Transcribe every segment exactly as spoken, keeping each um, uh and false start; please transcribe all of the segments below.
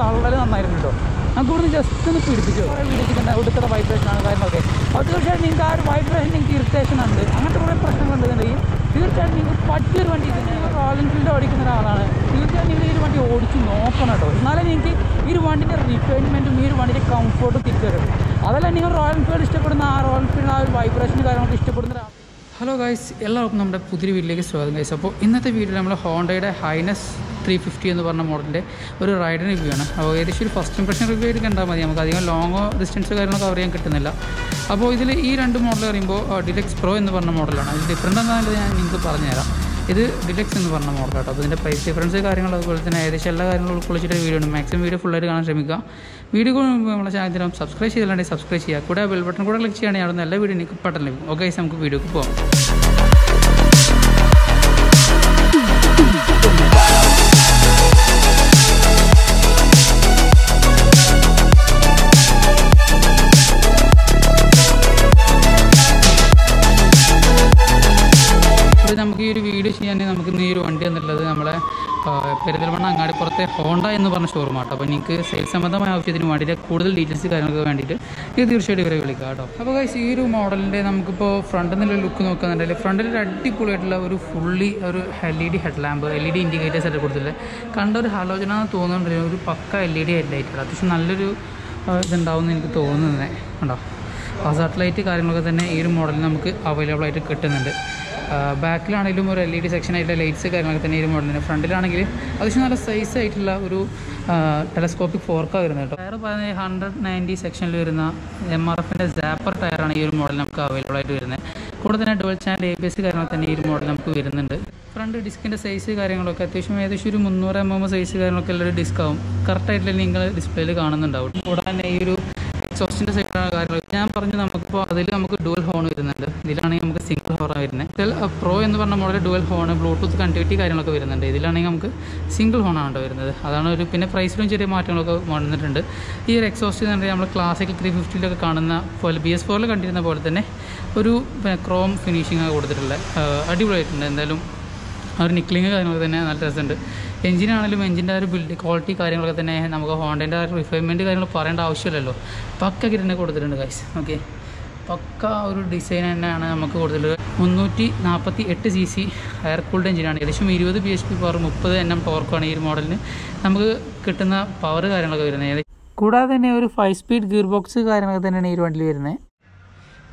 തള്ളൽ നന്നായിരുന്നു കേട്ടോ. നമുക്ക് ഇവിടുന്ന് ജസ്റ്റ് ഒന്ന് പിടിപ്പിച്ചു പിടിപ്പിക്കുന്ന ഇവിടുത്തെ വൈബ്രേഷനാണ് കാര്യങ്ങളൊക്കെ. അത് തീർച്ചയായിട്ടും നിങ്ങൾക്ക് ആ ഒരു വൈബ്രേഷൻ നിങ്ങൾക്ക് ഇറിറ്റേഷൻ ഉണ്ട്, അങ്ങനത്തെ കുറേ പ്രശ്നങ്ങളുണ്ടെന്നുണ്ടെങ്കിൽ തീർച്ചയായിട്ടും നിങ്ങൾക്ക് പറ്റിയൊരു വണ്ടി ഇല്ലെങ്കിൽ റോയൽ എൻഫീൽഡ് ഓടിക്കുന്ന ഒരാളാണ് തീർച്ചയായിട്ടും നിങ്ങൾ ഈ ഒരു വണ്ടി ഓടിച്ച് നോക്കണം കേട്ടോ. എന്നാലും നിങ്ങൾക്ക് ഈ ഒരു വണ്ടിൻ്റെ റിഫൈൻമെൻറ്റും ഈ ഒരു വണ്ടിൻ്റെ കംഫോർട്ടും തിരിച്ചറിയും. അതല്ല നിങ്ങൾ റോയൽ എൻഫീൽഡ് ഇഷ്ടപ്പെടുന്ന ആ റോയൽ എൻഫീൽഡ് ആ ഒരു വൈബ്രേഷനും കാര്യങ്ങളൊക്കെ ഇഷ്ടപ്പെടുന്ന ഒരാൾ. ഹലോ ഗൈസ്, എല്ലാവർക്കും നമ്മുടെ പുതിയ വീട്ടിലേക്ക് സ്വാഗതം ഗൈസ്. അപ്പോൾ ഇന്നത്തെ വീഡിയോയിൽ നമ്മൾ ഹോണ്ടയുടെ ഹൈനസ് ത്രീ ഫിഫ്റ്റി എന്ന് പറഞ്ഞ മോഡലിൻ്റെ ഒരു റൈഡർ റിവ്യൂ ആണ്. അപ്പോൾ ഏകദേശം ഒരു ഫസ്റ്റ് ഇംപ്രഷൻ റിവ്യൂ ആയിട്ട് കണ്ടാൽ മതി, നമുക്ക് അധികം ലോങ്ങോ ഡിസ്റ്റൻസോ കാര്യങ്ങളൊക്കെ കവർ ചെയ്യാൻ കിട്ടുന്നില്ല. അപ്പോൾ ഇതിൽ ഈ രണ്ട് മോഡൽ പറയുമ്പോൾ ഡിലക്സ് പ്രോ എന്ന് പറഞ്ഞ മോഡലാണ്. അതിൽ ഡിഫറൻറ്റ് എന്താണെന്ന് ഞാൻ നിങ്ങൾക്ക് പറഞ്ഞുതരാം. ഇത് ഡിലക്സ് എന്ന് പറഞ്ഞ മോഡലാട്ടോ. അപ്പോൾ ഇതിൻ്റെ പ്രൈസ് ഡിഫറൻസ് കാര്യങ്ങൾ അതുപോലെ തന്നെ ഏകദേശം എല്ലാ കാര്യങ്ങളും ഉൾക്കൊള്ളിച്ചിട്ട് വീഡിയോ ആണ്. മാക്സിമം വീഡിയോ ഫുള്ളായിട്ട് കാണാൻ ശ്രമിക്കുക. വീഡിയോ നമ്മളെ ചാനൽ സബ്സ്ക്രൈബ് ചെയ്തിട്ടുണ്ടെങ്കിൽ സബ്സ്ക്രൈബ് ചെയ്യുക, കൂടെ ബെൽ ബട്ടൺ കൂടെ ക്ലിക്ക് ചെയ്യണമെങ്കിൽ അവിടെ നിന്ന് എല്ലാ വീഡിയോ നിങ്ങൾക്ക് പെട്ടെന്ന് ലഭിക്കും. ഓക്കെ ഗൈസ്, നമുക്ക് വീഡിയോക്ക് പോകാം. നമുക്ക് ഈ ഒരു വീഡിയോ ചെയ്യാൻ നമുക്ക് ഇന്ന് ഈ ഒരു വണ്ടി എന്നുള്ളത് നമ്മളെ പെരിന്തൽമണ്ണ അങ്ങാടിപ്പുറത്തെ ഹോണ്ട എന്ന് പറഞ്ഞ ഷോറൂം ആട്ടോ. അപ്പോൾ നിങ്ങൾക്ക് സെയിൽ സംബന്ധമായ ആവശ്യത്തിന് വേണ്ടിയിട്ട് കൂടുതൽ ഡീറ്റെയിൽസ് കാര്യങ്ങൾക്ക് വേണ്ടിയിട്ട് ഇത് തീർച്ചയായിട്ടും ഇവരെ വിളിക്കാം കേട്ടോ. അപ്പോൾ ഗൈസ്, ഈ ഒരു മോഡലിൻ്റെ നമുക്കിപ്പോൾ ഫ്രണ്ടിൽ നിന്നുള്ള ലുക്ക് നോക്കുകയാണെന്നുണ്ടെങ്കിൽ ഫ്രണ്ടിൽ ഒരു അടിപൊളിയായിട്ടുള്ള ഒരു ഫുള്ളി ഒരു L E D head lamp L E D indicators ആയിട്ട് കൊടുത്തില്ലേ, കണ്ട ഒരു ആലോചന തോന്നുന്നുണ്ടെങ്കിൽ ഒരു പക്ക L E D head light അത്യാവശ്യം നല്ലൊരു ഇതുണ്ടാവുമെന്ന് എനിക്ക് തോന്നുന്നേ ഉണ്ടോ. ആ സാറ്റലൈറ്റ് കാര്യങ്ങളൊക്കെ തന്നെ ഈ ഒരു മോഡലിൽ നമുക്ക് അവൈലബിൾ ആയിട്ട് കിട്ടുന്നുണ്ട്. ബാക്കിലാണെങ്കിലും ഒരു എൽ ഇ ഡി സെക്ഷനായിട്ടുള്ള ലൈറ്റ്സ് കാര്യങ്ങളൊക്കെ തന്നെ ഈ ഒരു മോഡലിന്. ഫ്രണ്ടിലാണെങ്കിൽ അത്യാവശ്യം നല്ല സൈസ് ആയിട്ടുള്ള ഒരു ടെലസ്കോപ്പിക് ഫോർക്കാണ് വരുന്നത് കേട്ടോ. ടയർ പറയുന്നത് ഹൺഡ്രഡ് നയൻറ്റി സെക്ഷനിൽ വരുന്ന എം ആർ എഫിൻ്റെ സാപ്പർ ടയറാണ് ഈ ഒരു മോഡൽ നമുക്ക് അവൈലബിൾ ആയിട്ട് വരുന്നത്. കൂടെ തന്നെ dual channel A B S കാര്യങ്ങളൊക്കെ തന്നെ ഈ ഒരു മോഡൽ നമുക്ക് വരുന്നുണ്ട്. ഫ്രണ്ട് ഡിസ്കിൻ്റെ സൈസ് കാര്യങ്ങളൊക്കെ അത്യാവശ്യം ഏകദേശം ഒരു മുന്നൂറ് എം എം സൈസ് കാര്യങ്ങളൊക്കെ ഉള്ളൊരു ഡിസ്കാവും കറക്റ്റായിട്ടുള്ള നിങ്ങൾ ഡിസ്പ്ലേയിൽ കാണുന്നുണ്ടാവും. കൂടെ തന്നെ ഈ ഒരു എക്സോസ്റ്റിൻ്റെ സൈഡിലാണ് കാര്യങ്ങൾ ഞാൻ പറഞ്ഞു. നമുക്കിപ്പോൾ അതിൽ നമുക്ക് ഡുവൽ ഹോൺ വരുന്നുണ്ട്, ഇതിലാണെങ്കിൽ നമുക്ക് സിംഗിൾ ഹോൺ വരുന്നത്. പ്രോ എന്ന് പറഞ്ഞ model dual horn Bluetooth connectivity കാര്യങ്ങളൊക്കെ വരുന്നുണ്ട്, ഇതിലാണെങ്കിൽ നമുക്ക് സിംഗിൾ ഹോണാണ് വരുന്നത്. അതാണ് ഒരു പിന്നെ പ്രൈസിലും ചെറിയ മാറ്റങ്ങളൊക്കെ വന്നിട്ടുണ്ട്. ഈ ഒരു എക്സോസ്റ്റ് എന്ന് പറഞ്ഞാൽ നമ്മൾ ക്ലാസിക്കൽ ത്രീ ഫിഫ്റ്റിയിലൊക്കെ കാണുന്ന പോലെ ബി എസ് ഫോറിൽ കണ്ടിരുന്ന പോലെ തന്നെ ഒരു ക്രോം ഫിനിഷിംഗ് കൊടുത്തിട്ടുള്ള അടിപൊളിയായിട്ടുണ്ട്. എന്തായാലും ആ ഒരു നിക്ലിങ് കാര്യങ്ങളൊക്കെ തന്നെ നല്ല രസമുണ്ട്. എഞ്ചിനാണെങ്കിലും എഞ്ചിൻ്റെ ആ ഒരു ബിൽഡ് ക്വാളിറ്റി കാര്യങ്ങളൊക്കെ തന്നെ നമുക്ക് ഹോണ്ടേൻ്റെ ആ ഒരു റിഫൈൻമെൻറ്റ് കാര്യങ്ങൾ പറയേണ്ട ആവശ്യമില്ലല്ലോ, പക്ക കിരണ്ടെ കൊടുത്തിട്ടുണ്ട് ഗൈസ്. ഓക്കെ, പക്ക ഒരു ഡിസൈൻ തന്നെയാണ് നമുക്ക് കൊടുത്തിട്ടുള്ളത്. മുന്നൂറ്റി നാൽപ്പത്തി എട്ട് സി സി എയർ കൂൾഡ് എഞ്ചിനാണ്. ഏകദേശം ഇരുപത് ബി എച്ച് പി പവർ മുപ്പത് എൻ എം ടോർക്കാണ് ഈ ഒരു മോഡലിന് നമുക്ക് കിട്ടുന്ന പവർ കാര്യങ്ങളൊക്കെ വരുന്നത്. കൂടാതെ തന്നെ ഒരു ഫൈവ് സ്പീഡ് ഗിയർ ബോക്സ് കാര്യങ്ങളൊക്കെ തന്നെയാണ് ഈ ഒരു വണ്ടിയിൽ വരുന്നത്.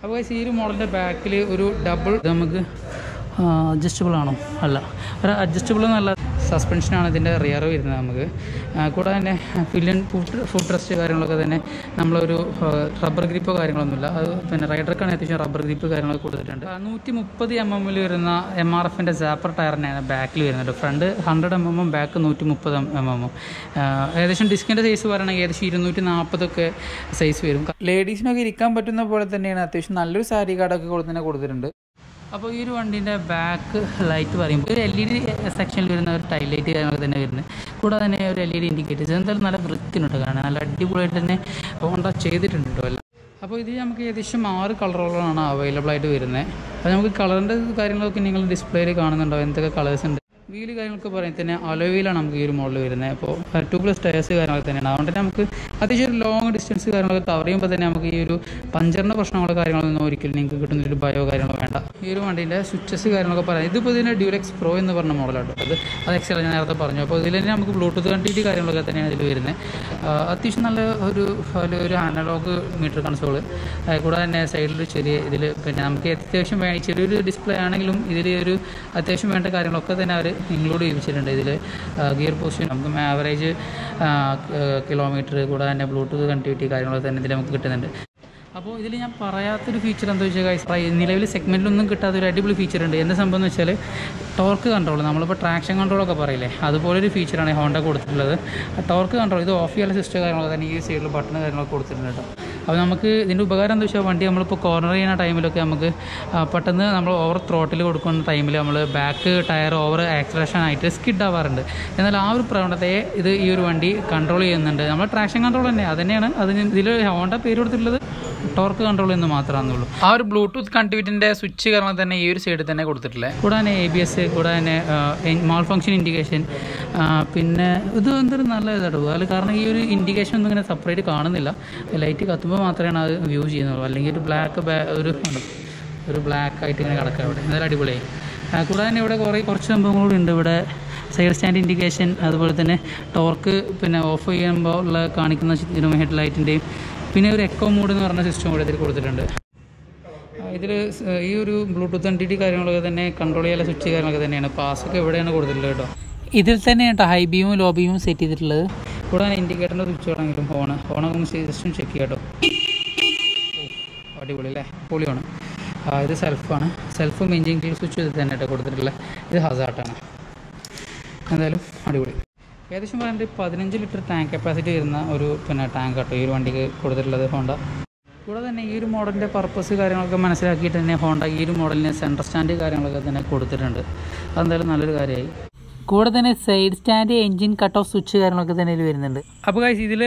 അപ്പോൾ ഗൈസ്, ഈ ഒരു മോഡലിൻ്റെ ബാക്കിൽ ഒരു ഡബിൾ നമുക്ക് അഡ്ജസ്റ്റബിൾ ആണോ അല്ല ഒരു അഡ്ജസ്റ്റബിൾ എന്നല്ല സസ്പെൻഷനാണ് ഇതിൻ്റെ റിയർ വരുന്നത് നമുക്ക്. കൂടാതെ തന്നെ ഫില്ലൻ ഫുഡ് ഫുഡ് റെസ്റ്റ് കാര്യങ്ങളൊക്കെ തന്നെ നമ്മളൊരു റബ്ബർ ഗ്രിപ്പോ കാര്യങ്ങളൊന്നുമില്ല. അത് പിന്നെ റൈഡർക്കാണ് അത്യാവശ്യം റബ്ബർ ഗ്രിപ്പ് കാര്യങ്ങളൊക്കെ കൊടുത്തിട്ടുണ്ട്. നൂറ്റി മുപ്പത് എം എമ്മിൽ വരുന്ന എം ആർ എഫിൻ്റെ സാപ്പർ ടയറിനാണ് ബാക്കിൽ വരുന്നത്. ഫ്രണ്ട് ഹൺഡ്രഡ് എം എമ്മും ബാക്ക് നൂറ്റി മുപ്പത് എം എമ്മും. ഏകദേശം ഡിസ്കിൻ്റെ സൈസ് പറയുകയാണെങ്കിൽ ഏകദേശം ഇരുന്നൂറ്റി നാൽപ്പതൊക്കെ സൈസ് വരും. ലേഡീസിനൊക്കെ ഇരിക്കാൻ പറ്റുന്ന പോലെ തന്നെയാണ്, അത്യാവശ്യം നല്ലൊരു സാരി കാർഡൊക്കെ കൂടെ തന്നെ കൊടുത്തിട്ടുണ്ട്. അപ്പോൾ ഈ ഒരു വണ്ടീൻ്റെ ബാക്ക് ലൈറ്റ് പറയുമ്പോൾ ഒരു എൽ ഇ ഡി സെക്ഷനിൽ വരുന്ന ഒരു ടൈൽ ലൈറ്റ് കാര്യങ്ങളൊക്കെ തന്നെ വരുന്നത്. കൂടാതെ തന്നെ ഒരു എൽ ഇ ഡി ഇൻഡിക്കേറ്റേഴ്സ് എന്തായാലും നല്ല വൃത്തിനുണ്ട്, കാരണം നല്ല അടിപൊളിയായിട്ട് തന്നെ ഹോണ്ട ചെയ്തിട്ടുണ്ട് കേട്ടോ എല്ലാം. അപ്പോൾ ഇത് നമുക്ക് ഏകദേശം ആറ് കളറുകളാണ് അവൈലബിൾ ആയിട്ട് വരുന്നത്. അപ്പോൾ നമുക്ക് കളറിൻ്റെ കാര്യങ്ങളൊക്കെ നിങ്ങൾ ഡിസ്പ്ലേയിൽ കാണുന്നുണ്ടോ, എന്തൊക്കെ കളേഴ്സ് ഉണ്ട്. വീല് കാര്യങ്ങളൊക്കെ പറയുന്നത് തന്നെ അലോയ് വീലാണ് നമുക്ക് ഈ ഒരു മോഡൽ വരുന്നത്. അപ്പോൾ ടു പ്ലസ് ടയേഴ്സ് കാര്യങ്ങളൊക്കെ തന്നെയാണ്, അതുകൊണ്ട് തന്നെ നമുക്ക് അത്യാവശ്യം ഒരു ലോങ് ഡിസ്റ്റൻസ് കാര്യങ്ങളൊക്കെ കവർ ചെയ്യുമ്പോൾ തന്നെ നമുക്ക് ഈ ഒരു പഞ്ചറിൻ്റെ പ്രശ്നങ്ങളോ കാര്യങ്ങളൊന്നും ഒരിക്കലും നിങ്ങൾക്ക് കിട്ടുന്നൊരു ഭയോ കാര്യങ്ങളോ വേണ്ട. ഈ ഒരു വണ്ടീൻ്റെ സ്വിച്ചസ് കാര്യങ്ങളൊക്കെ പറയാം. ഇതിപ്പോൾ ഇതിൻ്റെ ഡ്യൂലക്സ് പ്രോ എന്ന് പറഞ്ഞ മോഡലാണ് അത് അത് എക്സൽ ഞാൻ നേരത്തെ പറഞ്ഞു. അപ്പോൾ ഇതിൽ തന്നെ നമുക്ക് ബ്ലൂടൂത്ത് കണ്ടിട്ട് കാര്യങ്ങളൊക്കെ തന്നെയാണ് ഇതിൽ വരുന്നത്. അത്യാവശ്യം നല്ല ഒരു ഒരു അനലോഗ് മീറ്റർ കൺസോള്, കൂടാതെ തന്നെ സൈഡിൽ ചെറിയ ഇതിൽ പിന്നെ നമുക്ക് അത്യാവശ്യം വേണം. ചെറിയൊരു ഡിസ്പ്ലേ ആണെങ്കിലും ഇതിൽ ഒരു അത്യാവശ്യം വേണ്ട കാര്യങ്ങളൊക്കെ തന്നെ അവർ ഇൻക്ലൂഡ് ചെയ്യിച്ചിട്ടുണ്ട്. ഇതിൽ ഗിയർ പൊസിഷൻ നമുക്ക് ആവറേജ് കിലോമീറ്റർ കൂടാതെ തന്നെ ബ്ലൂടൂത്ത് കണക്ടിവിറ്റി കാര്യങ്ങളൊക്കെ തന്നെ ഇതിൽ നമുക്ക് കിട്ടുന്നുണ്ട്. അപ്പോൾ ഇതിൽ ഞാൻ പറയാത്തൊരു ഫീച്ചർ എന്താ വെച്ചാൽ ഗൈസ്, നിലവിൽ സെഗ്മെൻറ്റിലൊന്നും കിട്ടാത്തൊരു അടിപൊളി ഫീച്ചർ ഉണ്ട്. എന്താ സംഭവം എന്ന് വെച്ചാൽ ടോർക്ക് കൺട്രോൾ, നമ്മളിപ്പോൾ ട്രാക്ഷൻ കൺട്രോളൊക്കെ പറയില്ലേ, അതുപോലൊരു ഫീച്ചറാണ് ഹോണ്ട കൊടുത്തിട്ടുള്ളത്. ടോർക്ക് കൺട്രോൾ ഇത് ഓഫ് ചെയ്യാനുള്ള സിസ്റ്റം കാര്യങ്ങളൊക്കെ തന്നെ ഈ സൈഡിൽ ബട്ടൺ കാര്യങ്ങളൊക്കെ കൊടുത്തിട്ടുണ്ട് കേട്ടോ. അപ്പോൾ നമുക്ക് ഇതിൻ്റെ ഉപകാരം എന്താ വെച്ചാൽ വണ്ടി നമ്മളിപ്പോൾ കോർണർ ചെയ്യുന്ന ടൈമിലൊക്കെ നമുക്ക് പെട്ടെന്ന് നമ്മൾ ഓവർ ത്രോട്ടിൽ കൊടുക്കുന്ന ടൈമിൽ നമ്മൾ ബാക്ക് ടയർ ഓവർ ആക്സിലറേഷൻ ആയിട്ട് സ്കിഡ് ആവാറുണ്ട്. എന്നാൽ ആ ഒരു പ്രവണതയെ ഇത് ഈ ഒരു വണ്ടി കൺട്രോൾ ചെയ്യുന്നുണ്ട്. നമ്മൾ ട്രാക്ഷൻ കൺട്രോൾ തന്നെ അതുതന്നെയാണ് അതിന് ഇതിൽ ഹോണ്ട പേര് കൊടുത്തിട്ടുള്ളത്, ടോർക്ക് കൺട്രോൾ എന്ന് മാത്രമേ ഉള്ളൂ. ആ ഒരു ബ്ലൂടൂത്ത് കണക്ടിവിറ്റിൻ്റെ സ്വിച്ച് കാരണം തന്നെ ഈ ഒരു സൈഡിൽ തന്നെ കൊടുത്തിട്ടില്ലേ. കൂടാതെ എ ബി എസ്, കൂടാതെ മാൾ ഫംഗ്ഷൻ ഇൻഡിക്കേഷൻ, പിന്നെ ഇത് എന്തൊരു നല്ല ഇതായിട്ട് പോകും. അത് കാരണം ഈ ഒരു ഇൻഡിക്കേഷൻ ഒന്നും ഇങ്ങനെ സെപ്പറേറ്റ് കാണുന്നില്ല, ലൈറ്റ് കത്തുമ്പോൾ മാത്രമേ അത് വ്യൂ ചെയ്യുന്നുള്ളൂ. അല്ലെങ്കിൽ ഒരു ബ്ലാക്ക് ഒരു ഒരു ബ്ലാക്ക് ആയിട്ട് ഇങ്ങനെ കിടക്കുക ഇവിടെ. എന്തായാലും അടിപൊളിയായി. കൂടാതെ ഇവിടെ കുറേ കുറച്ച് സംഭവങ്ങളുണ്ട്. ഇവിടെ സൈഡ് സ്റ്റാൻഡ് ഇൻഡിക്കേഷൻ, അതുപോലെ തന്നെ ടോർക്ക് പിന്നെ ഓഫ് ചെയ്യുമ്പോൾ ഉള്ള കാണിക്കുന്ന ഹെഡ് ലൈറ്റിൻ്റെയും, പിന്നെ ഒരു എക്കോ മോഡ് എന്ന് പറഞ്ഞ സിസ്റ്റം കൂടെ ഇതിൽ കൊടുത്തിട്ടുണ്ട്. ഇതിൽ ഈ ഒരു ബ്ലൂടൂത്ത് എൻ ടി ടി കാര്യങ്ങളൊക്കെ തന്നെ കൺട്രോൾ ചെയ്യാനുള്ള സ്വിച്ച് കാര്യങ്ങളൊക്കെ തന്നെയാണ്. പാസ്സൊക്കെ ഇവിടെയാണ് കൊടുത്തിട്ടുള്ളത് കേട്ടോ. ഇതിൽ തന്നെയാണ് കേട്ടോ ഹൈ ബീമും ലോ ബീമും സെറ്റ് ചെയ്തിട്ടുള്ളത്. കൂടാതെ ഇൻഡിക്കേറ്ററിൻ്റെ സ്വിച്ച് ആണെങ്കിലും ഫോൺ ഫോണൊക്കെ സിസ്റ്റം ചെക്ക് ചെയ്യാം കേട്ടോ. അടിപൊളി അല്ലേ, പൊളിയാണ്. ഇത് സെൽഫാണ്, സെൽഫും എഞ്ചിൻ ക്ലിയർ സ്വിച്ച് ഇത് തന്നെ കേട്ടോ കൊടുത്തിട്ടുള്ളത്. ഇത് ഹസാർട്ടാണ്. എന്തായാലും അടിപൊളി. ഏകദേശം പറയുന്നത് പതിനഞ്ച് ലിറ്റർ ടാങ്ക് കപ്പാസിറ്റി വരുന്ന ഒരു പിന്നെ ടാങ്ക് കേട്ടോ ഈ ഒരു വണ്ടിക്ക് കൊടുത്തിട്ടുള്ളത് ഹോണ്ട. കൂടെ തന്നെ ഈ ഒരു മോഡലിൻ്റെ പർപ്പസ് കാര്യങ്ങളൊക്കെ മനസ്സിലാക്കിയിട്ട് തന്നെ ഹോണ്ട ഈ ഒരു മോഡലിന് സെൻറ്റർ സ്റ്റാൻഡ് കാര്യങ്ങളൊക്കെ തന്നെ കൊടുത്തിട്ടുണ്ട്. അതെന്തായാലും നല്ലൊരു കാര്യമായി. കൂടെ തന്നെ side stand, engine cut off switch കാര്യങ്ങളൊക്കെ തന്നെ ഇതിൽ വരുന്നുണ്ട്. അപ്പോൾ ഗൈസ് ഇതിൽ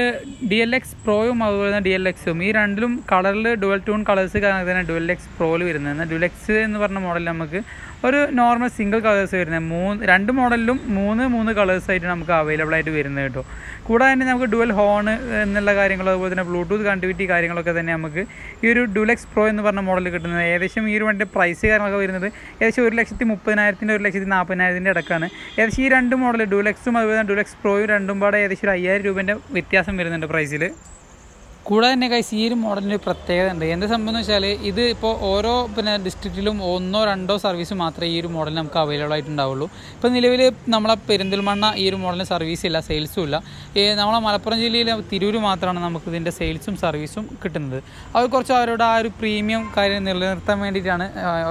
ഡി എൽ എക്സ് പ്രോയും അതുപോലെ തന്നെ ഡി എൽ എക്സും ഈ രണ്ടിലും കളറിൽ ഡുവൽ ടൂൺ കളേഴ്സ് കാര്യങ്ങൾ തന്നെ ഡുവൽ എക്സ് പ്രോയിൽ വരുന്നത്. ഡുവൽ എക്സ് എന്ന് പറഞ്ഞ മോഡലിൽ നമുക്ക് ഒരു നോർമൽ സിംഗിൾ കളേഴ്സ് വരുന്നത് മൂന്ന് രണ്ട് മോഡലിലും മൂന്ന് മൂന്ന് കളേഴ്സായിട്ട് നമുക്ക് അവൈലബിൾ ആയിട്ട് വരുന്നത് കേട്ടോ. കൂടാതെ തന്നെ നമുക്ക് ഡുവൽ ഹോണ് എന്നുള്ള കാര്യങ്ങൾ, അതുപോലെ തന്നെ ബ്ലൂടൂത്ത് കണക്ടിവിറ്റി കാര്യങ്ങളൊക്കെ തന്നെ നമുക്ക് ഈ ഒരു ഡുവൽ എക്സ് പ്രോ എന്ന് പറഞ്ഞ മോഡലിൽ കിട്ടുന്നത്. ഏകദേശം ഈ ഒരു വണ്ടിൻ്റെ പ്രൈസ് കാര്യങ്ങളൊക്കെ വരുന്നത് ഏകദേശം ഒരു ലക്ഷത്തി മുപ്പതിനായിരത്തിൻ്റെ ഒരു ലക്ഷത്തി നാൽപ്പതിനായിരത്തിൻ്റെ ഇടക്കാണ്. ഏകദേശം ഈ രണ്ട് മോഡൽ ഡുവൽ എക്സും അതുപോലെ തന്നെ ഡുവൽ എക്സ് പ്രോയും രണ്ടും പാടെ ഏകദേശം ഒരു അയ്യായിരം രൂപേൻ്റെ വ്യത്യാസം വരുന്നുണ്ട് പ്രൈസിൽ. കൂടാതെ തന്നെ ഗൈസ് ഈ ഒരു മോഡലിന് ഒരു പ്രത്യേകത ഉണ്ട്. എന്താ സംഭവം എന്ന് വെച്ചാൽ ഇത് ഇപ്പോൾ ഓരോ പിന്നെ ഡിസ്ട്രിക്റ്റിലും ഒന്നോ രണ്ടോ സർവീസ് മാത്രമേ ഈ ഒരു മോഡൽ നമുക്ക് അവൈലബിൾ ആയിട്ടുണ്ടാവുള്ളൂ. ഇപ്പോൾ നിലവിൽ നമ്മളെ പെരിന്തൽമണ്ണ ഈ ഒരു മോഡലിന് സർവീസ് ഇല്ല, സെയിൽസും ഇല്ല. നമ്മളെ മലപ്പുറം ജില്ലയിലെ തിരൂർ മാത്രമാണ് നമുക്ക് ഇതിൻ്റെ സെയിൽസും സർവീസും കിട്ടുന്നത്. അവർ കുറച്ച് അവരുടെ ആ ഒരു പ്രീമിയം കാര്യം നിലനിർത്താൻ വേണ്ടിയിട്ടാണ്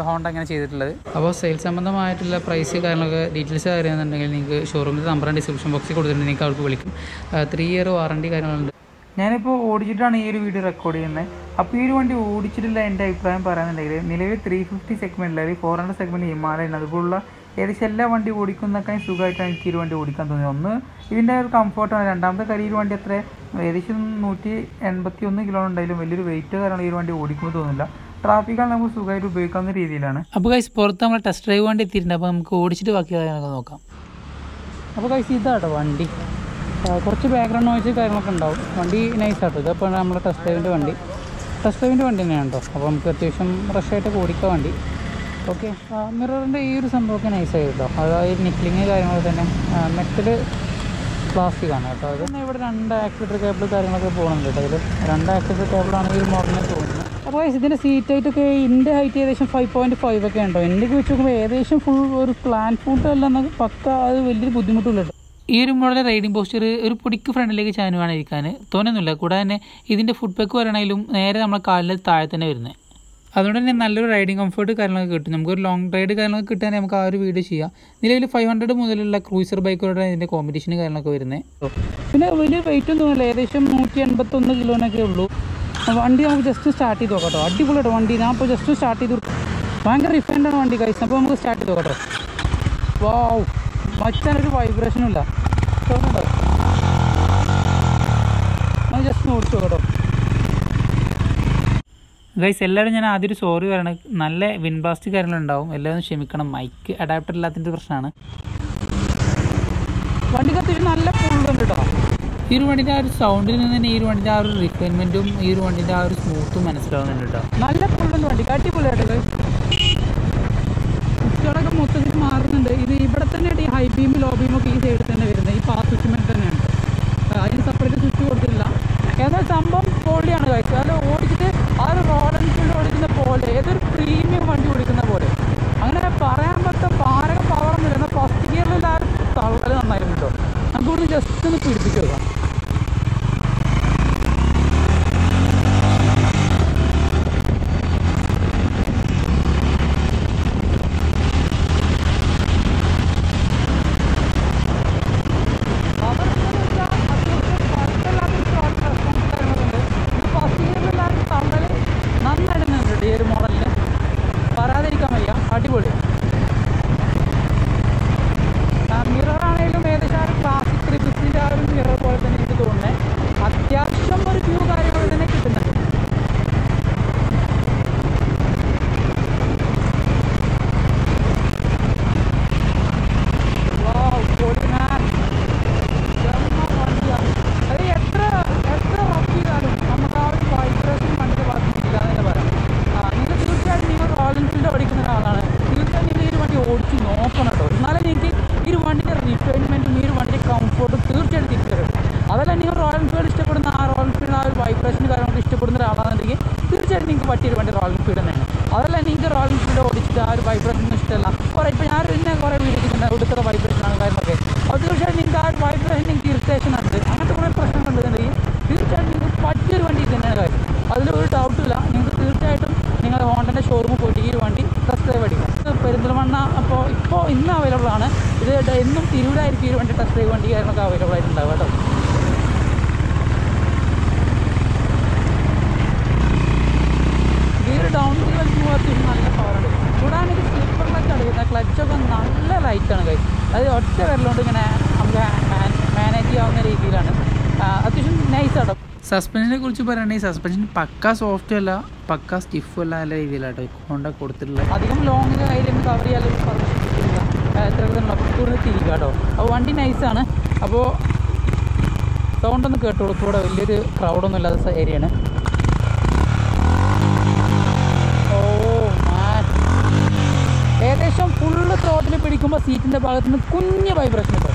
ഹോണ്ട അങ്ങനെ ചെയ്തിട്ടുള്ളത്. അപ്പോൾ സെയിൽസ് സംബന്ധമായിട്ടുള്ള പ്രൈസ് കാര്യങ്ങളൊക്കെ ഡീറ്റെയിൽസ് അറിയാമെന്നുണ്ടെങ്കിൽ നിങ്ങൾക്ക് ഷോറൂമിൽ നമ്പർ ഡിസ്ക്രിപ്ഷൻ ബോക്സിൽ കൊടുത്തിട്ടുണ്ട്, നിങ്ങൾക്ക് അവർക്ക് വിളിക്കും. ത്രീ ഇയർ വാറണ്ടി കാര്യങ്ങളുണ്ട്. ഞാനിപ്പോൾ ഓടിച്ചിട്ടാണ് ഈ ഒരു വീഡിയോ റെക്കോർഡ് ചെയ്യുന്നത്. അപ്പോൾ ഈ ഒരു വണ്ടി ഓടിച്ചിട്ടില്ല എൻ്റെ അഭിപ്രായം പറയാനുണ്ടെങ്കിൽ നിലവിൽ ത്രീ ഫിഫ്റ്റി സെഗ്മെൻറ്റിൽ അല്ലെങ്കിൽ ഫോർ ഹൺഡ്രഡ് സെഗ്മെൻറ്റ് ഹിമാലയൻ അതുപോലുള്ള ഏകദേശം എല്ലാ വണ്ടി ഓടിക്കുന്നതൊക്കെ സുഖമായിട്ടാണ് എനിക്ക് ഈ ഒരു വണ്ടി ഓടിക്കാൻ തോന്നിയത്. ഒന്ന് ഇതിൻ്റെ ഒരു കംഫോർട്ടാണ്, രണ്ടാമത്തെ കാര്യം ഈ ഒരു വണ്ടി അത്ര ഏകദേശം നൂറ്റി എൺപത്തി ഒന്ന് കിലോ ഉണ്ടായാലും വലിയൊരു വെയിറ്റ് കാരണം ഈ ഒരു വണ്ടി ഓടിക്കുമ്പോൾ തോന്നില്ല. ട്രാഫിക്കാണ് നമുക്ക് സുഖമായിട്ട് ഉപയോഗിക്കാവുന്ന രീതിയിലാണ്. അപ്പോൾ ഗൈസ് പുറത്ത് നമ്മൾ ടെസ്റ്റ് ഡ്രൈവ് വണ്ടി എത്തിയിട്ടുണ്ട്. അപ്പോൾ നമുക്ക് ഓടിച്ചിട്ട് ബാക്കി കാര്യങ്ങളൊക്കെ നോക്കാം. അപ്പോൾ ഗൈസ് ഇതാട്ടോ വണ്ടി. കുറച്ച് ബാക്ക്ഗ്രൗണ്ട് നോയിസ് കാര്യങ്ങളൊക്കെ ഉണ്ടാവും. വണ്ടി നൈസാട്ടോ. ഇതപ്പോൾ നമ്മുടെ ടെസ്റ്റ് ഡ്രൈവിൻ്റെ വണ്ടി ടെസ്റ്റ് ഡ്രൈവിൻ്റെ വണ്ടി തന്നെയാണ് കേട്ടോ. അപ്പോൾ നമുക്ക് അത്യാവശ്യം ഫ്രഷായിട്ട് ഓടിക്കാം വണ്ടി. ഓക്കെ, മിററിൻ്റെ ഈ ഒരു സംഭവമൊക്കെ നൈസായി കേട്ടോ. അതായത് നിക്കിലിങ് കാര്യങ്ങളൊക്കെ തന്നെ മെറ്റല് പ്ലാസ്റ്റിക്കാണ് കേട്ടോ. അത് തന്നെ ഇവിടെ രണ്ട് ആക്സിലേറ്റർ കേബിൾ കാര്യങ്ങളൊക്കെ പോകുന്നുണ്ട് കേട്ടോ. ഇതിൽ രണ്ട് ആക്സിലേറ്റർ കേബിളാണ് ഈ മോഡലിനെ തോന്നുന്നത്. അപ്പോൾ ഇതിൻ്റെ സീറ്റായിട്ടൊക്കെ എൻ്റെ ഹൈറ്റ് ഏകദേശം ഫൈവ് പോയിൻറ്റ് ഫൈവ് ഒക്കെ ഉണ്ടോ എനിക്ക് വെച്ച് നോക്കുമ്പോൾ ഏകദേശം ഫുൾ ഒരു പ്ലാൻ ഫുട്ട് അല്ലെന്ന് പക്ക അത് വലിയൊരു ബുദ്ധിമുട്ടില്ല. ഈ ഒരു മോഡലിലെ റൈഡിംഗ് പോസ്റ്റർ ഒരു പൊടിക്ക് ഫ്രണ്ടിലേക്ക് ചാനുവാണ് ഇരിക്കാൻ തോന്നുന്നില്ല. കൂടാതെ തന്നെ ഇതിൻ്റെ ഫുഡ് പാക്ക് വരണമെങ്കിലും നേരെ നമ്മളെ കാലിൽ താഴെ തന്നെ വരുന്നത്. അതുകൊണ്ട് തന്നെ നല്ലൊരു റൈഡിംഗ് കംഫർട്ട് കാര്യങ്ങളൊക്കെ കിട്ടും. നമുക്കൊരു ലോങ് റൈഡ് കാര്യങ്ങളൊക്കെ കിട്ടാൻ നമുക്ക് ആ ഒരു വീഡിയോ ചെയ്യാം. നിലവിൽ ഫൈവ് ഹൺഡ്രഡ് മുതലുള്ള ക്രൂസർ ബൈക്കുകളുടെ ഇതിൻ്റെ കോമ്പറ്റീഷൻ കാര്യങ്ങളൊക്കെ വരുന്നത്. പിന്നെ വലിയ വെയിറ്റ് ഒന്നും ഇല്ല, ഏകദേശം നൂറ്റി എൺപത്തൊന്ന് കിലോനൊക്കെ ഉള്ളൂ. വണ്ടി നമുക്ക് ജസ്റ്റ് സ്റ്റാർട്ട് ചെയ്ത് നോക്കാം കേട്ടോ. അടിപൊളിയായിട്ട് വണ്ടി ഞാൻ ഇപ്പോൾ ജസ്റ്റ് സ്റ്റാർട്ട് ചെയ്ത് ഭയങ്കര റിഫൈൻഡാണ് വണ്ടി കഴിച്ചത്. അപ്പോൾ നമുക്ക് സ്റ്റാർട്ട് ചെയ്ത് നോക്കാം കേട്ടോ. വാവ്, മച്ചാനൊരു വൈബ്രേഷനും ഇല്ല. ജസ്റ്റ് ഓടിച്ചു കേട്ടോ ഗൈസ്. എല്ലാവരും ഞാൻ ആദ്യം ഒരു സോറി പറയണം. നല്ല വിൻഡ് ബ്ലാസ്റ്റ് കാര്യങ്ങളുണ്ടാവും, എല്ലാവരും ക്ഷമിക്കണം. മൈക്ക് അഡാപ്റ്റർ ഇല്ലാത്തതിൻ്റെ പ്രശ്നമാണ്. വണ്ടി കത്തിച്ച് നല്ല ഉണ്ട് കേട്ടോ. ഈ ഒരു വണ്ടിൻ്റെ ആ ഒരു സൗണ്ടിൽ നിന്ന് തന്നെ ഈ ഒരു വണ്ടിൻ്റെ ആ ഒരു റിഫൈൻമെൻറ്റും ഈ ഒരു വണ്ടിൻ്റെ ആ ഒരു സ്മൂത്തും മനസ്സിലാവുന്നുണ്ട് കേട്ടോ. നല്ല പൊള്ളുണ്ട് വണ്ടി, കാട്ടിപ്പൊളിയായിട്ട് ഗൈസ്. കുട്ടികളൊക്കെ മൊത്തത്തിൽ മാറുന്നുണ്ട്. ഇത് ഇവിടെ തന്നെ ഈ ഹൈ ബീം ലോ ബീം ഒക്കെ ഈ സൈഡിൽ തന്നെ വരുന്നത്. ഈ പാസ് സ്വിച്ച് തന്നെയാണ്, അതിന് സെപ്പറേറ്റ് സ്വിച്ച് കൊടുത്തില്ല. എന്നാൽ സംഭവം പൊളിയാണ് ഗൈസ്. അത് ഓടിച്ചിട്ട് ആ ഒരു റോഡ് എൻഫീൽഡ് ഓടിക്കുന്ന പോലെ ഏതൊരു പ്രീമിയം വണ്ടി ഓടിക്കുന്ന പോലെ അങ്ങനെ പറയാൻ പറ്റും. പാരക പവറും വരുന്ന ഫസ്റ്റ് ഗിയറിൽ ആ തള്ളൽ നന്നായിരുന്നു കേട്ടോ. നമുക്കൊന്ന് ജസ്റ്റ് ഒന്ന് പിടിപ്പിച്ചു നോക്കാം. അതല്ല നിങ്ങൾ റോയൽ എൻഫീൽഡ് ഇഷ്ടപ്പെടുന്ന ആ റോയൽ എൻഫീൽഡ് ആ ഒരു വൈബ്രേഷൻ കാര്യങ്ങളൊക്കെ ഇഷ്ടപ്പെടുന്ന ഒരാളാണെന്നുണ്ടെങ്കിൽ തീർച്ചയായിട്ടും നിങ്ങൾക്ക് പറ്റിയൊരു വണ്ടി റോയൽ എൻഫീൽഡ് തന്നെയാണ്. അതല്ല നിങ്ങൾക്ക് റോയൽ എൻഫീൽഡ് ഓടിച്ചിട്ട് ആ ഒരു വൈബ്രേഷൻ ഇഷ്ടമല്ല, കുറേ ഇപ്പോൾ ഞാൻ പിന്നെ കുറേ വീട്ടിൽ ഉടുത്ത വൈബ്രേഷൻ ആണ് കാര്യങ്ങളൊക്കെ, അപ്പോൾ തീർച്ചയായിട്ടും നിങ്ങൾക്ക് ആ ഒരു വൈബ്രേഷൻ നിങ്ങൾക്ക് ഇറിറ്റേഷൻ ഉണ്ട്, അങ്ങനത്തെ കുറേ പ്രശ്നം ഉണ്ടെന്നുണ്ടെങ്കിൽ തീർച്ചയായിട്ടും നിങ്ങൾക്ക് പറ്റിയൊരു വണ്ടി തന്നെയാണ് കാര്യം. അതിലൊരു ഡൗട്ടില്ല. നിങ്ങൾക്ക് തീർച്ചയായിട്ടും നിങ്ങൾ ഹോണ്ടൻ്റെ ഷോറൂമിൽ പോയിട്ട് ഈ ഒരു വണ്ടി ടെസ്റ്റ് ഡ്രൈവ് അടിക്കുക. പെരിന്തൽമണ്ണ അപ്പോൾ ഇപ്പോൾ ഇന്ന് അവൈലബിൾ ആണ് ഇത്, എന്നും തിരുവിടായിരിക്കും ഈ ഒരു വണ്ടി ടെസ്റ്റ് ഡ്രൈവ് വണ്ടി കാര്യങ്ങളൊക്കെ അവൈലബിൾ ആയിട്ടുണ്ടാവുക കേട്ടോ. ഈ ഒരു ഡൗൺ അത്യാവശ്യം നല്ല പവറുണ്ട്. കൂടാണെങ്കിൽ സ്ലിപ്പറിലൊക്കെ അടിക്കുന്ന ക്ലച്ചൊക്കെ നല്ല ലൈറ്റാണ് കൈ, അത് ഒറ്റ വരലുകൊണ്ട് ഇങ്ങനെ നമുക്ക് മാനേജ് ചെയ്യാവുന്ന രീതിയിലാണ്, അത്യാവശ്യം നൈസാണ്. സസ്പെൻഷനെ കുറിച്ച് പറയുകയാണെങ്കിൽ സസ്പെൻഷൻ പക്കാ സോഫ്റ്റ് അല്ല, പക്കാ സ്റ്റിഫും അല്ല, നല്ല രീതിയിലാട്ടോ ഹോണ്ട കൊടുത്തിട്ടുള്ള. അധികം ലോങ്ങിൻ്റെ കയ്യിലൊന്നും കവർ ചെയ്യാൻ പെർമിഷൻ തിരിക്കുക കേട്ടോ. അപ്പോൾ വണ്ടി നൈസാണ്. അപ്പോൾ സൗണ്ടൊന്ന് കേട്ടോളൂ, കൂടെ വലിയൊരു ക്രൗഡൊന്നും ഇല്ലാത്ത ഏരിയയാണ്. ഓ മാൻ, ഏകദേശം ഫുള്ള് ത്രോട്ടിൽ പിടിക്കുമ്പോൾ സീറ്റിൻ്റെ ഭാഗത്ത് നിന്ന് കുഞ്ഞ് വൈബ്രേഷൻ ഇപ്പോൾ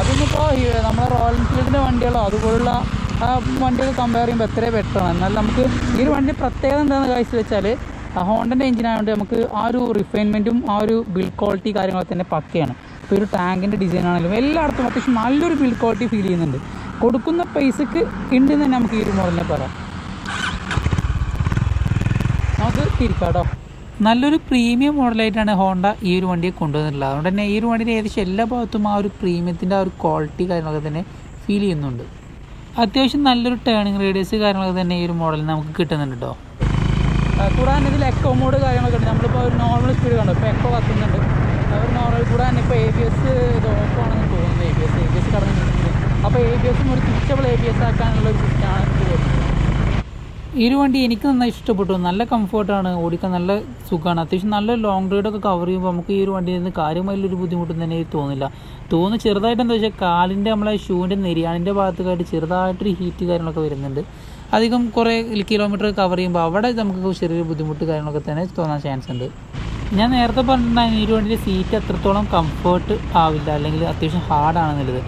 അതിനിപ്പോൾ നമ്മുടെ റോയൽ എൻഫീൽഡിൻ്റെ വണ്ടികളോ അതുപോലുള്ള ആ വണ്ടിയൊക്കെ കമ്പയർ ചെയ്യുമ്പോൾ എത്രയും ബെറ്ററാണ്. എന്നാൽ നമുക്ക് ഈ ഒരു വണ്ടി പ്രത്യേകത എന്താണെന്ന് കാഴ്ച വെച്ചാൽ ഹോണ്ടൻ്റെ എഞ്ചിനായതുകൊണ്ട് നമുക്ക് ആ ഒരു റിഫൈൻമെൻറ്റും ആ ഒരു ബിൽഡ് ക്വാളിറ്റി കാര്യങ്ങളൊക്കെ തന്നെ പക്കയാണ്. ഇപ്പോൾ ഒരു ടാങ്കിൻ്റെ ഡിസൈൻ ആണെങ്കിലും എല്ലായിടത്തും അത്യാവശ്യം നല്ലൊരു ബിൽഡ് ക്വാളിറ്റി ഫീൽ ചെയ്യുന്നുണ്ട്. കൊടുക്കുന്ന പൈസക്ക് ഉണ്ടെന്ന് തന്നെ നമുക്ക് ഈ ഒരു മോഡലിനെ പറയാം. നമുക്ക് തിരിക്കാട്ടോ. നല്ലൊരു പ്രീമിയം മോഡലായിട്ടാണ് ഹോണ്ട ഈ ഒരു വണ്ടിയെ കൊണ്ടുവന്നിട്ടുള്ളത്. അതുകൊണ്ട് തന്നെ ഈ ഒരു വണ്ടിയുടെ ഏകദേശം എല്ലാ ഭാഗത്തും ആ ഒരു പ്രീമിയത്തിൻ്റെ ആ ഒരു ക്വാളിറ്റി കാര്യങ്ങളൊക്കെ തന്നെ ഫീൽ ചെയ്യുന്നുണ്ട്. അത്യാവശ്യം നല്ലൊരു ടേണിങ് റേഡിയസ് കാര്യങ്ങളൊക്കെ തന്നെ ഈ ഒരു മോഡലിൽ നമുക്ക് കിട്ടുന്നുണ്ട് കേട്ടോ. കൂടാതെ ഇതിൽ എക്കോ മോഡ് കാര്യങ്ങളൊക്കെ ഉണ്ട്. നമ്മളിപ്പോൾ ഒരു നോർമൽ സ്പീഡ് കണ്ടോ, ഇപ്പോൾ എക്കോ കത്തുന്നുണ്ട് ഒരു നോർമൽ. കൂടാതെ തന്നെ ഇപ്പോൾ എ ബി എസ് ഓഫ് ആണെന്ന് തോന്നുന്നു, A B S A B S കടന്നു കിട്ടുന്നുണ്ട്. അപ്പോൾ എ ബി എസും ഒരു സ്വിച്ചബിൾ എ ബി എസ് ആക്കാനുള്ള ഒരു സിസ്റ്റമാണ്. ഈ ഒരു വണ്ടി എനിക്ക് നന്നായി ഇഷ്ടപ്പെട്ടു. നല്ല കംഫോർട്ടാണ്, ഓടിക്കാൻ നല്ല സുഖമാണ്. അത്യാവശ്യം നല്ല ലോങ് റൈഡൊക്കെ കവർ ചെയ്യുമ്പോൾ നമുക്ക് ഈ ഒരു വണ്ടിയിൽ നിന്ന് കാര്യമായിട്ടൊരു ബുദ്ധിമുട്ടും തന്നെ തോന്നില്ല. തോന്നുന്നു ചെറുതായിട്ടെന്താ വെച്ചാൽ കാലിൻ്റെ നമ്മളെ ഷൂവിൻ്റെ നെരിയാണിൻ്റെ ഭാഗത്തൊക്കെയായിട്ട് ചെറുതായിട്ടൊരു ഹീറ്റ് കാര്യങ്ങളൊക്കെ വരുന്നുണ്ട്. അധികം കുറേ കിലോമീറ്റർ കവർ ചെയ്യുമ്പോൾ അവിടെ നമുക്ക് ചെറിയൊരു ബുദ്ധിമുട്ട് കാര്യങ്ങളൊക്കെ തന്നെ തോന്നാൻ ചാൻസ് ഉണ്ട്. ഞാൻ നേരത്തെ പറഞ്ഞിട്ടുണ്ടായിരുന്നു ഈ ഒരു വണ്ടിയിൽ സീറ്റ് അത്രത്തോളം കംഫേർട്ട് ആവില്ല, അല്ലെങ്കിൽ അത്യാവശ്യം ഹാർഡാണെന്നുള്ളത്.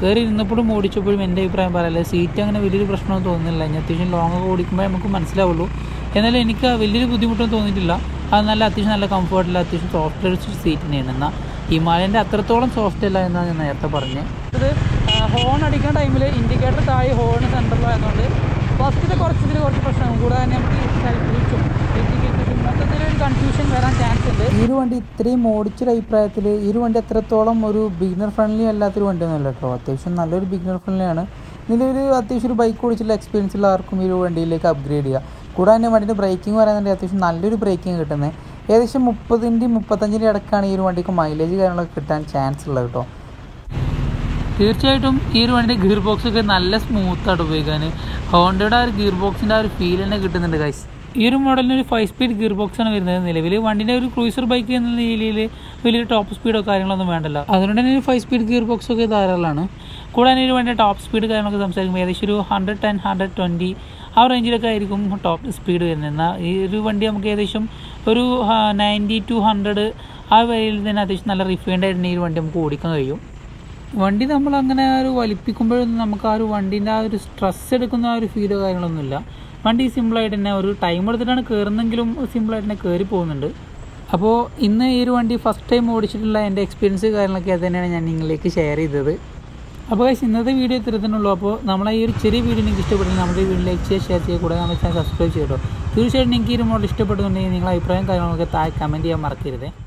കയറി ഇരുന്നപ്പോഴും ഓടിച്ചപ്പോഴും എൻ്റെ അഭിപ്രായം പറയല്ലേ, സീറ്റ് അങ്ങനെ വലിയൊരു പ്രശ്നമൊന്നും തോന്നുന്നില്ല. ഞാൻ അത്യാവശ്യം ലോങ് ഒക്കെ ഓടിക്കുമ്പോൾ നമുക്ക് മനസ്സിലാവുള്ളൂ. എന്നാലും എനിക്ക് വലിയൊരു ബുദ്ധിമുട്ടൊന്നും തോന്നിയിട്ടില്ല. അത് നല്ല അത്യാവശ്യം നല്ല കംഫർട്ടില്ല, അത്യാവശ്യം സോഫ്റ്റ് ഒരു സീറ്റ് തന്നെയാണ്. എന്നാൽ ഹിമാലയൻ്റെ അത്രത്തോളം സോഫ്റ്റ് അല്ല എന്നാണ് ഞാൻ നേരത്തെ പറഞ്ഞത്. ഇത് ഹോൺ അടിക്കുന്ന ടൈമിൽ ഇൻഡിക്കേറ്റർ താഴെ ഹോൺ സെൻറ്ററിലോ ആയതുകൊണ്ട് ഫസ്റ്റിൽ കുറച്ചതിൽ കുറച്ച് പ്രശ്നം. കൂടാതെ നമുക്ക് സെൽഫിച്ചും ഇൻഡിക്കേറ്ററും മൊത്തത്തിലൊരു കൺഫ്യൂഷൻ വരാൻ ചാൻസ് ഉണ്ട്. ഈ ഒരു വണ്ടി ഇത്രയും ഓടിച്ചൊരു അഭിപ്രായത്തിൽ ഈ ഒരു വണ്ടി അത്രത്തോളം ഒരു ബിഗിനർ ഫ്രണ്ട്ലി അല്ലാത്തൊരു വണ്ടിയൊന്നുമല്ല കേട്ടോ. അത്യാവശ്യം നല്ലൊരു ബിഗിനർ ഫ്രണ്ട്ലിയാണ്. നിലവിൽ അത്യാവശ്യം ഒരു ബൈക്ക് ഓടിച്ചുള്ള എക്സ്പീരിയൻസ് ഉള്ള ആർക്കും ഈ ഒരു വണ്ടിയിലേക്ക് അപ്ഗ്രേഡ് ചെയ്യുക. കൂടാതെ തന്നെ വണ്ടിൻ്റെ ബ്രേക്കിംഗ് പറയുന്നുണ്ടെങ്കിൽ അത്യാവശ്യം നല്ലൊരു ബ്രേക്കിംഗ് കിട്ടുന്നത്. ഏകദേശം മുപ്പതിൻ്റെ മുപ്പത്തഞ്ചിൻ്റെ ഇടക്കാണ് ഈ ഒരു വണ്ടിക്ക് മൈലേജ് കാര്യങ്ങളൊക്കെ കിട്ടാൻ ചാൻസ് ഉള്ളത് കേട്ടോ. തീർച്ചയായിട്ടും ഈ ഒരു വണ്ടിയുടെ ഗിയർ ബോക്സ് ഒക്കെ നല്ല സ്മൂത്താണ് ഉപയോഗിക്കാൻ. ഹോണ്ടയുടെ ആ ഒരു ഗിയർ ബോക്സിൻ്റെ ആ ഒരു ഫീൽ തന്നെ കിട്ടുന്നുണ്ട് ഗൈസ്. ഈ ഒരു മോഡലിന് ഒരു ഫൈവ് സ്പീഡ് ഗിയർ ബോക്സാണ് വരുന്നത്. നിലവിൽ വണ്ടിൻ്റെ ഒരു ക്രൂസർ ബൈക്ക് എന്ന രീതിയിൽ വലിയൊരു ടോപ്പ് സ്പീഡോ കാര്യങ്ങളൊന്നും വേണ്ടല്ലോ. അതുകൊണ്ട് തന്നെ ഒരു ഫൈവ് സ്പീഡ് ഗിയർ ബോക്സ് ഒക്കെ ധാരാളമാണ്. കൂടാതെ ഈ ഒരു വണ്ടിയുടെ ടോപ്പ് സ്പീഡ് കാര്യങ്ങളൊക്കെ സംസാരിക്കുമ്പോൾ ഏകദേശം ഒരു ഹൺഡ്രഡ് ടെൻ ഹൺഡ്രഡ് ട്വൻറ്റി ആ റേഞ്ചിലൊക്കെ ആയിരിക്കും ടോപ്പ് സ്പീഡ് വരുന്നത്. എന്നാൽ ഈ ഒരു വണ്ടി നമുക്ക് ഏകദേശം ഒരു നയൻറ്റി ടു ഹൺഡ്രഡ് ആ വരിയിൽ തന്നെ അത്യാവശ്യം നല്ല റിഫൈൻഡ് ആയിട്ട് ഈ ഒരു വണ്ടി നമുക്ക് ഓടിക്കാൻ കഴിയും. വണ്ടി നമ്മളങ്ങനെ ഒരു വലിപ്പിക്കുമ്പോഴൊന്നും നമുക്ക് ആ ഒരു വണ്ടീൻ്റെ ആ ഒരു സ്ട്രെസ് എടുക്കുന്ന ആ ഒരു ഫീലോ കാര്യങ്ങളൊന്നുമില്ല. വണ്ടി സിമ്പിളായിട്ട് തന്നെ ഒരു ടൈം എടുത്തിട്ടാണ് കയറുന്നെങ്കിലും സിമ്പിളായിട്ട് തന്നെ കയറി പോകുന്നുണ്ട്. അപ്പോൾ ഇന്ന് ഈ ഒരു വണ്ടി ഫസ്റ്റ് ടൈം ഓടിച്ചിട്ടുള്ള എൻ്റെ എക്സ്പീരിയൻസ് കാര്യങ്ങളൊക്കെ അത് തന്നെയാണ് ഞാൻ നിങ്ങളിലേക്ക് ഷെയർ ചെയ്തത്. അപ്പോൾ ഇന്നത്തെ വീഡിയോ ഇത്തരത്തിനുള്ളൂ. അപ്പോൾ നമ്മളെ ഈ ഒരു ചെറിയ വീഡിയോ നിങ്ങൾക്ക് ഇഷ്ടപ്പെട്ടെങ്കിൽ നമ്മുടെ വീഡിയോയിലേക്ക് ഷെയർ ചെയ്യുക, കൂടാതെ നമ്മുടെ ചാനൽ സബ്സ്ക്രൈബ് ചെയ്തോ. തീർച്ചയായിട്ടും നിങ്ങൾക്ക് ഈ ഒരു മോഡൽ ഇഷ്ടപ്പെടുന്നുണ്ടെങ്കിൽ നിങ്ങളുടെ അഭിപ്രായം കാര്യങ്ങളൊക്കെ താഴെ കമൻറ്റ് ചെയ്യാൻ മറക്കരുത്.